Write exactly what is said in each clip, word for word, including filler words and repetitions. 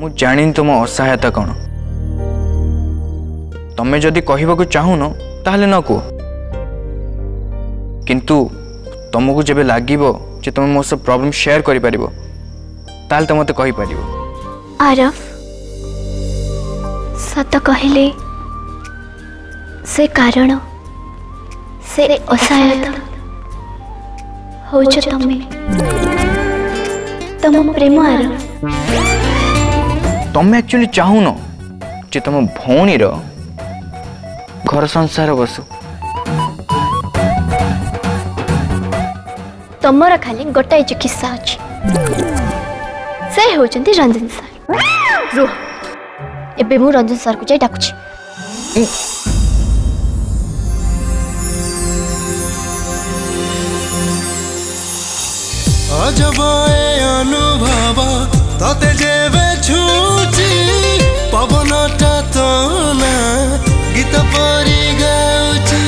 मु जानी तुम असहायता कौन तुम्हें जदि कहवाक चाहून ताहले न कह किंतु तुमको जब लगे तुम मो सब प्रॉब्लम शेयर कर मत कहीपर आरफ सत कहले से कारण से असहायता हो तुम प्रेम आरफ तुम एक्चुअली चाहून जे तुम भौणीर घर संसार बसु तुमर खाली गोटाए चिकित्सा अच्छी से होचंती रंजन सर रुह एबे मु रंजन सर को जाई डाकुची अजब ए अनुभव तते जेबे छूची पवनटा तोना गीत परी गाउची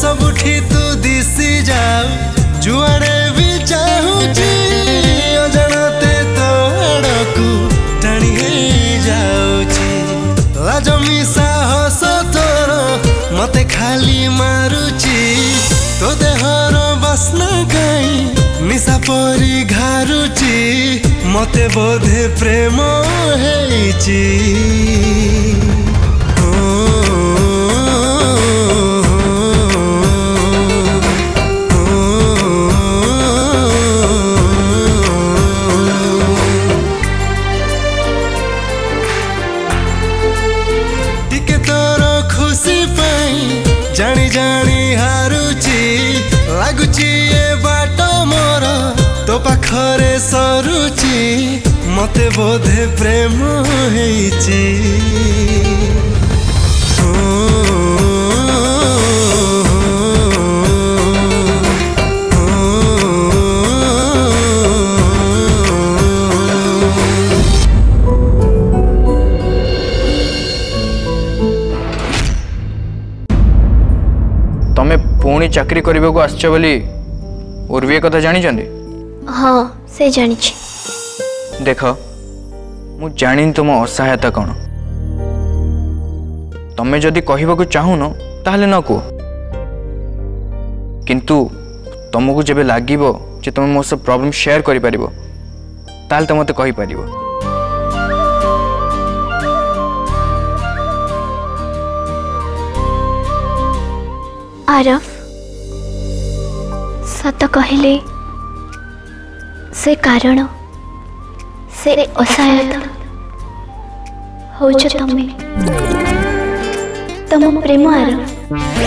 सबुठी तू दिसी जाओ जुआड़े भी चाहूची अजाणते तोड़कू टाणी जाऊची लाजमी साहस तोर मते खाली मारुची तो देहर बासना गाई निशा परी घारुची मते बोधे प्रेम हेची खरे सरुची मते बोधे प्रेम हेची तमे पुणी चाकरी करिबो को आछो बोली उर्वी कथा जानि जंदे हाँ से जानी देख मु जानी तुम असहायता कौन तुम्हें जदि कहवाक चाहून ताहले न कह किंतु तुमको जब लगे तुम मो सब प्रॉब्लम शेयर कर मत कहीपर आरफ सत कहले से कारण से असहायता हो तुम तुम प्रेम आरफ।